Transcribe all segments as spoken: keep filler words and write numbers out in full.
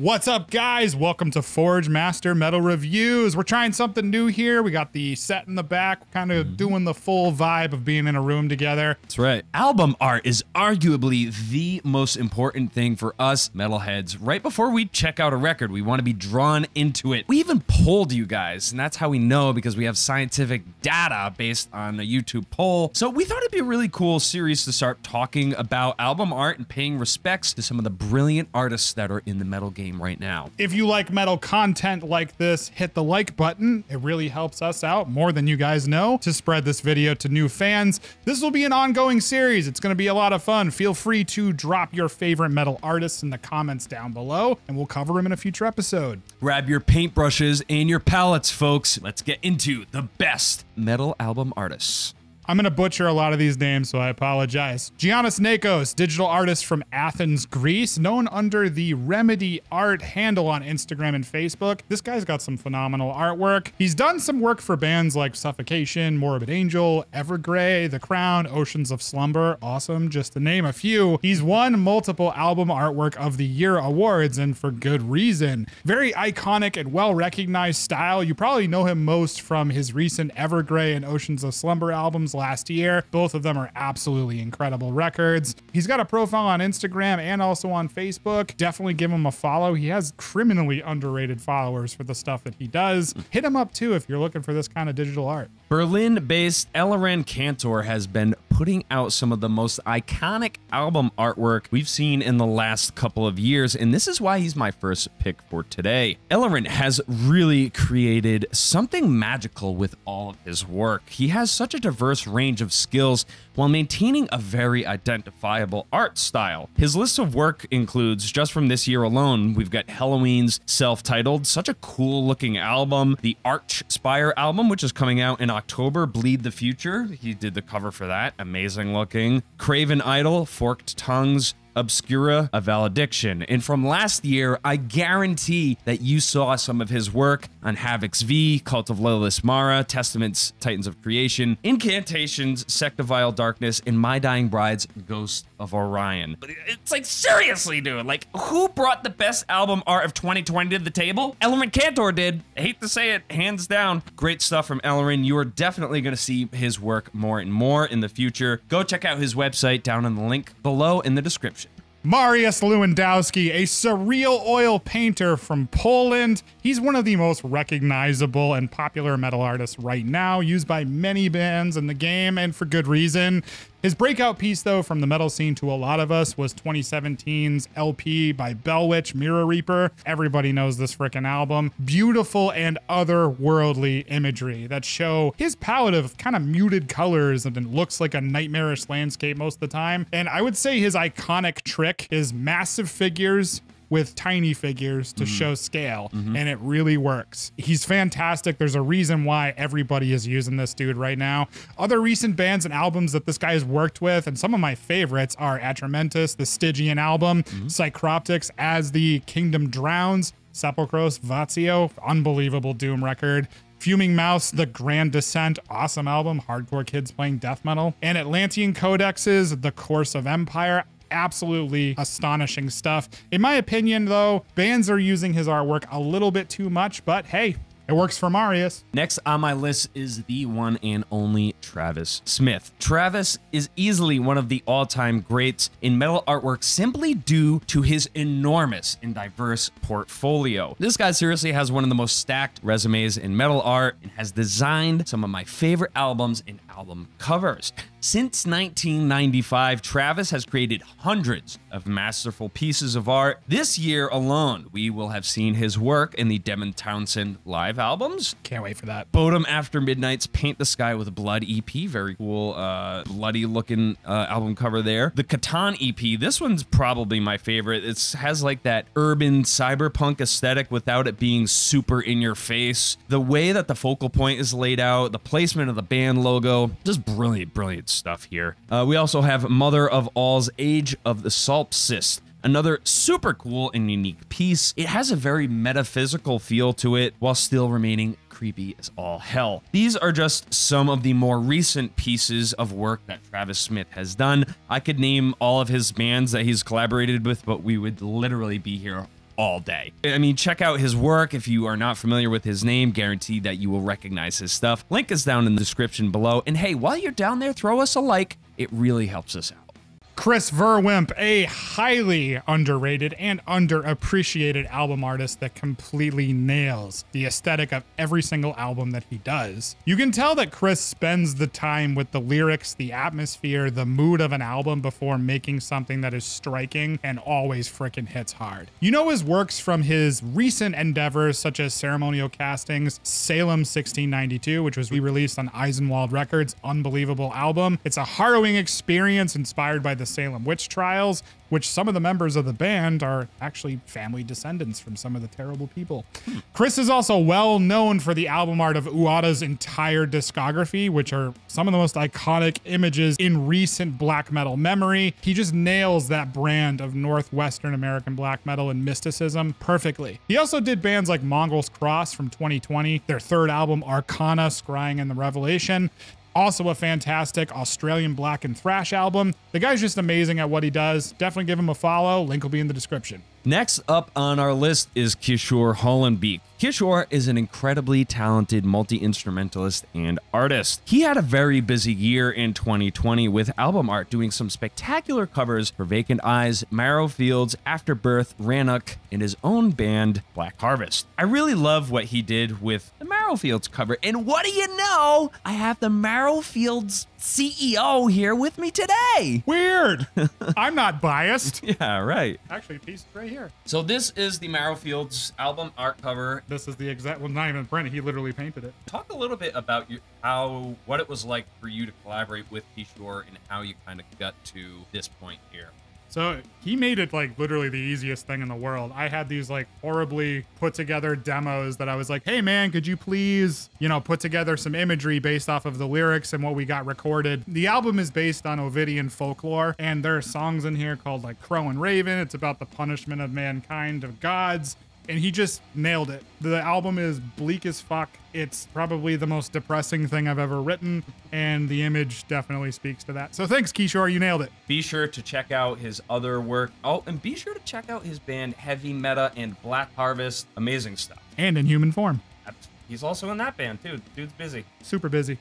What's up, guys? Welcome to Forge Master Metal Reviews. We're trying something new here. We got the set in the back. We're kind of mm-hmm. doing the full vibe of being in a room together. That's right. Album art is arguably the most important thing for us metalheads. Right before we check out a record, we want to be drawn into it. We even polled you guys, and that's how we know, because we have scientific data based on a YouTube poll. So we thought it'd be a really cool series to start talking about album art and paying respects to some of the brilliant artists that are in the metal game right now. If you like metal content like this, hit the like button. It really helps us out more than you guys know to spread this video to new fans. This will be an ongoing series. It's going to be a lot of fun. Feel free to drop your favorite metal artists in the comments down below, and we'll cover them in a future episode. Grab your paintbrushes and your palettes, folks. Let's get into the best metal album artists. I'm going to butcher a lot of these names, so I apologize. Giannis Nakos, digital artist from Athens, Greece, known under the Remedy Art handle on Instagram and Facebook. This guy's got some phenomenal artwork. He's done some work for bands like Suffocation, Morbid Angel, Evergrey, The Crown, Oceans of Slumber. Awesome, just to name a few. He's won multiple Album Artwork of the Year awards, and for good reason. Very iconic and well-recognized style. You probably know him most from his recent Evergrey and Oceans of Slumber albums last year. Both of them are absolutely incredible records. He's got a profile on Instagram and also on Facebook. Definitely give him a follow. He has criminally underrated followers for the stuff that he does. Hit him up too if you're looking for this kind of digital art. Berlin-based Eliran Kantor has been putting out some of the most iconic album artwork we've seen in the last couple of years, and this is why he's my first pick for today. Eliran has really created something magical with all of his work. He has such a diverse range of skills while maintaining a very identifiable art style. His list of work includes, just from this year alone, we've got Halloween's self-titled, such a cool looking album, the Archspire album, which is coming out in October, Bleed the Future. He did the cover for that, amazing looking. Craven Idol, Forked Tongues, Obscura, A Valediction. And from last year, I guarantee that you saw some of his work on Havoc's V, Cult of Lilith, Mara, Testaments, Titans of Creation, Incantations, Sect of Vile Darkness, and My Dying Bride's Ghost of Orion. It's like, seriously, dude, like, who brought the best album art of twenty twenty to the table? Eliran Kantor did. I hate to say it, hands down. Great stuff from Eliran. You are definitely going to see his work more and more in the future. Go check out his website down in the link below in the description. Marius Lewandowski, a surreal oil painter from Poland. He's one of the most recognizable and popular metal artists right now, used by many bands in the game, and for good reason. His breakout piece, though, from the metal scene to a lot of us was twenty seventeen's L P by Bell Witch, Mirror Reaper. Everybody knows this frickin' album. Beautiful and otherworldly imagery that show his palette of kind of muted colors, and it looks like a nightmarish landscape most of the time. And I would say his iconic trick is massive figures with tiny figures to mm-hmm. show scale, mm-hmm. and it really works. He's fantastic. There's a reason why everybody is using this dude right now. Other recent bands and albums that this guy has worked with, and some of my favorites, are Atramentus, the Stygian album, mm-hmm. Psychroptics, As the Kingdom Drowns, Sepulchros Vazio, unbelievable doom record, Fuming Mouse, The Grand Descent, awesome album, hardcore kids playing death metal, and Atlantean Codex's The Course of Empire. Absolutely astonishing stuff. In my opinion, though, bands are using his artwork a little bit too much, but hey, it works for Marius. Next on my list is the one and only Travis Smith. Travis is easily one of the all-time greats in metal artwork simply due to his enormous and diverse portfolio. This guy seriously has one of the most stacked resumes in metal art and has designed some of my favorite albums and album covers. Since nineteen ninety-five, Travis has created hundreds of masterful pieces of art. This year alone, we will have seen his work in the Demon Townsend live albums. Can't wait for that. Bodom After Midnight's Paint the Sky with Blood E P, very cool, uh, bloody looking uh, album cover there. The Catan E P, this one's probably my favorite. It has like that urban cyberpunk aesthetic without it being super in your face. The way that the focal point is laid out, the placement of the band logo, just brilliant, brilliant stuff here. Uh, we also have Mother of All's Age of the Solstice, another super cool and unique piece. It has a very metaphysical feel to it while still remaining creepy as all hell. These are just some of the more recent pieces of work that Travis Smith has done. I could name all of his bands that he's collaborated with, but we would literally be here all day. I mean, check out his work. If you are not familiar with his name, guaranteed that you will recognize his stuff. Link is down in the description below. And hey, while you're down there, throw us a like. It really helps us out. Chris Verwimp, a highly underrated and underappreciated album artist that completely nails the aesthetic of every single album that he does. You can tell that Chris spends the time with the lyrics, the atmosphere, the mood of an album before making something that is striking and always frickin' hits hard. You know his works from his recent endeavors such as Ceremonial Castings, Salem sixteen ninety-two, which was re-released on Eisenwald Records, unbelievable album. It's a harrowing experience inspired by the Salem witch trials, which some of the members of the band are actually family descendants from some of the terrible people. Chris is also well known for the album art of Uada's entire discography, which are some of the most iconic images in recent black metal memory. He just nails that brand of Northwestern American black metal and mysticism perfectly. He also did bands like Mongols Cross from twenty twenty, their third album Arcana, Scrying and the Revelation, also a fantastic Australian black and thrash album. The guy's just amazing at what he does. Definitely give him a follow. Link will be in the description. Next up on our list is Kishore Hollenbeek. Kishore is an incredibly talented multi-instrumentalist and artist. He had a very busy year in twenty twenty with album art, doing some spectacular covers for Vacant Eyes, Marrowfields, Afterbirth, Rannoch, and his own band, Black Harvest. I really love what he did with the Marrowfields cover, and what do you know? I have the Marrowfields C E O here with me today. Weird. I'm not biased. Yeah, right. Actually, a piece right here. So this is the Marrowfields album art cover. This is the exact, well, not even printed. He literally painted it. Talk a little bit about your, how, what it was like for you to collaborate with Kishore and how you kind of got to this point here. So he made it like literally the easiest thing in the world. I had these like horribly put together demos that I was like, hey man, could you please, you know, put together some imagery based off of the lyrics and what we got recorded. The album is based on Ovidian folklore, and there are songs in here called like Crow and Raven. It's about the punishment of mankind, of gods. And he just nailed it. The album is bleak as fuck. It's probably the most depressing thing I've ever written, and the image definitely speaks to that. So thanks, Kishore, you nailed it. Be sure to check out his other work. Oh, and be sure to check out his band Heavy Meta and Black Harvest. Amazing stuff. And In Human Form. He's also in that band too. Dude's busy. Super busy.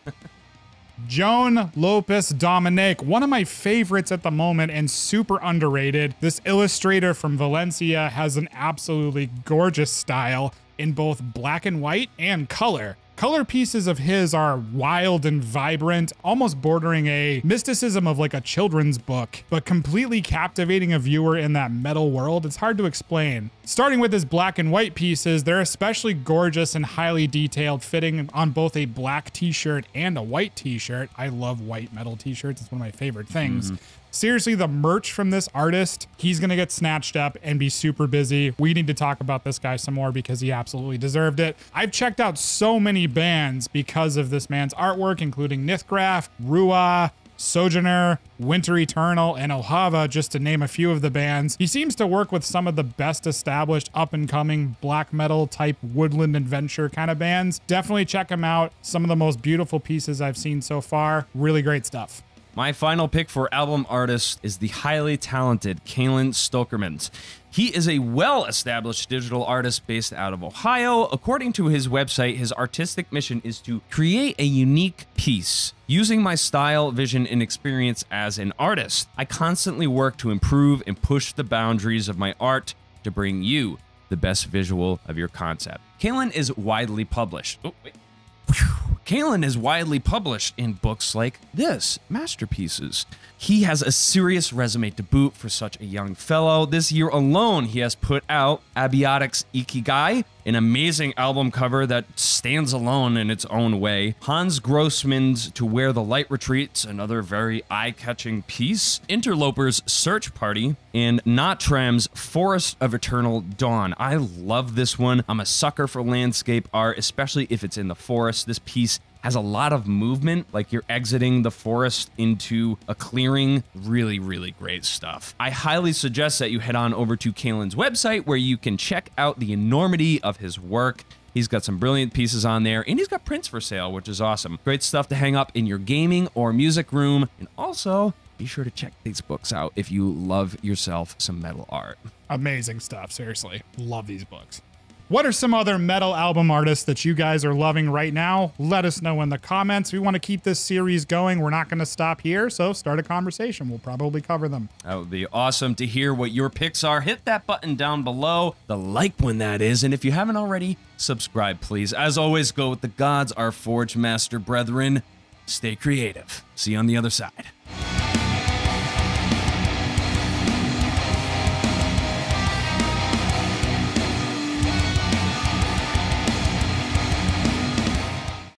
Joan Lopez Dominic, one of my favorites at the moment and super underrated. This illustrator from Valencia has an absolutely gorgeous style in both black and white and color. Color pieces of his are wild and vibrant, almost bordering a mysticism of like a children's book, but completely captivating a viewer in that metal world. It's hard to explain. Starting with his black and white pieces, they're especially gorgeous and highly detailed, fitting on both a black t-shirt and a white t-shirt. I love white metal t-shirts. It's one of my favorite things. Mm. Seriously, the merch from this artist, he's going to get snatched up and be super busy. We need to talk about this guy some more because he absolutely deserved it. I've checked out so many bands because of this man's artwork, including Nithgraph, Ruah, Sojourner, Winter Eternal, and Ohava, just to name a few of the bands. He seems to work with some of the best established up-and-coming black metal type woodland adventure kind of bands. Definitely check him out. Some of the most beautiful pieces I've seen so far. Really great stuff. My final pick for album artist is the highly talented Kalen Stokermans. He is a well-established digital artist based out of Ohio. According to his website, his artistic mission is to create a unique piece using my style, vision, and experience as an artist. I constantly work to improve and push the boundaries of my art to bring you the best visual of your concept. Kalen is widely published. Oh, wait. Kalen is widely published in books like this, Masterpieces. He has a serious resume to boot for such a young fellow. This year alone, he has put out Abiotics Ikigai, an amazing album cover that stands alone in its own way. Hans Grossman's To Where the Light Retreats, another very eye-catching piece. Interloper's Search Party, and Nottram's Forest of Eternal Dawn. I love this one. I'm a sucker for landscape art, especially if it's in the forest. This piece has a lot of movement, like you're exiting the forest into a clearing. Really, really great stuff. I highly suggest that you head on over to Kalen's website where you can check out the enormity of his work. He's got some brilliant pieces on there, and he's got prints for sale, which is awesome. Great stuff to hang up in your gaming or music room, and also be sure to check these books out if you love yourself some metal art. Amazing stuff. Seriously, love these books. What are some other metal album artists that you guys are loving right now? Let us know in the comments. We want to keep this series going. We're not going to stop here, so start a conversation. We'll probably cover them. That would be awesome to hear what your picks are. Hit that button down below, the like when that is, and if you haven't already, subscribe, please. As always, go with the gods, our Forge Master brethren. Stay creative. See you on the other side.